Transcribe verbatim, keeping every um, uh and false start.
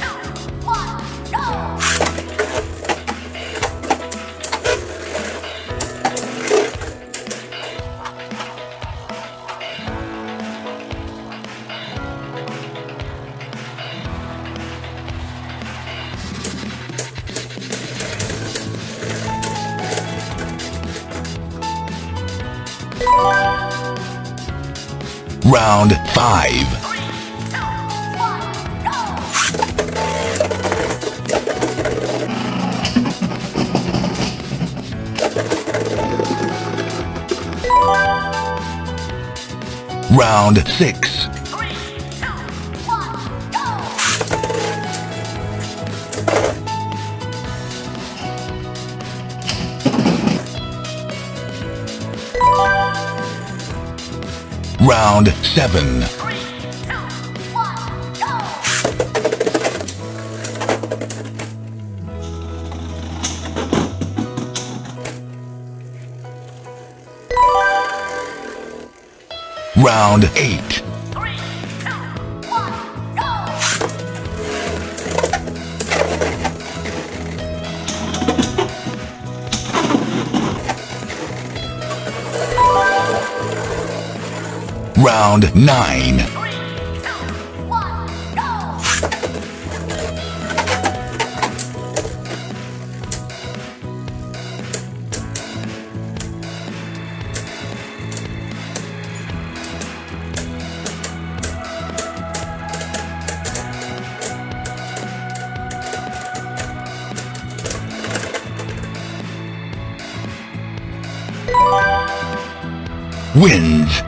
two, one, go. Round five. Round six. Three, two, one, go. Round seven. Three, two, one, go. Round eight. Round nine. Three, two, one, go. Wins.